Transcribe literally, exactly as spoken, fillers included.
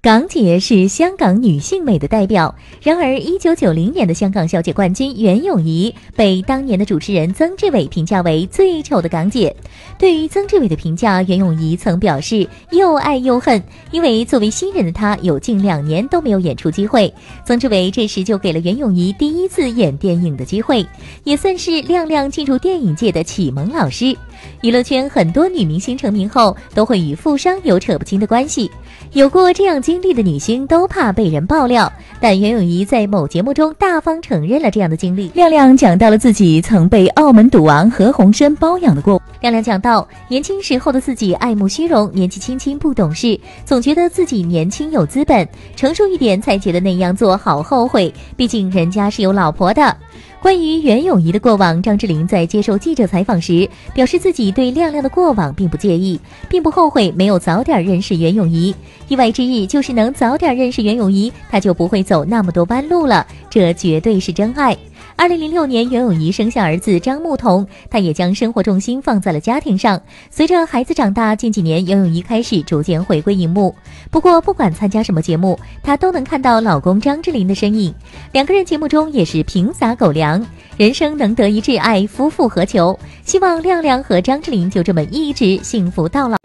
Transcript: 港姐是香港女性美的代表。然而一九九零年的香港小姐冠军袁咏仪被当年的主持人曾志伟评价为最丑的港姐。对于曾志伟的评价，袁咏仪曾表示又爱又恨，因为作为新人的她有近两年都没有演出机会。曾志伟这时就给了袁咏仪第一次演电影的机会，也算是亮亮进入电影界的启蒙老师。娱乐圈很多女明星成名后都会与富商有扯不清的关系，有过这样经历的女星都怕被人爆料，但袁咏仪在某节目中大方承认了这样的经历。亮亮讲到了自己曾被澳门赌王何鸿燊包养的过往。亮亮讲到，年轻时候的自己爱慕虚荣，年纪轻轻不懂事，总觉得自己年轻有资本，成熟一点才觉得那样做好后悔，毕竟人家是有老婆的。关于袁咏仪的过往，张智霖在接受记者采访时表示，自己对亮亮的过往并不介意，并不后悔没有早点认识袁咏仪。意外之日就是能早点认识袁咏仪，她就不会走那么多弯路了，这绝对是真爱。二零零六年，袁咏仪生下儿子张牧童，她也将生活重心放在了家庭上。随着孩子长大，近几年袁咏仪开始逐渐回归荧幕。不过不管参加什么节目，她都能看到老公张智霖的身影，两个人节目中也是平撒狗粮。人生能得一挚爱，夫复何求？希望亮亮和张智霖就这么一直幸福到老。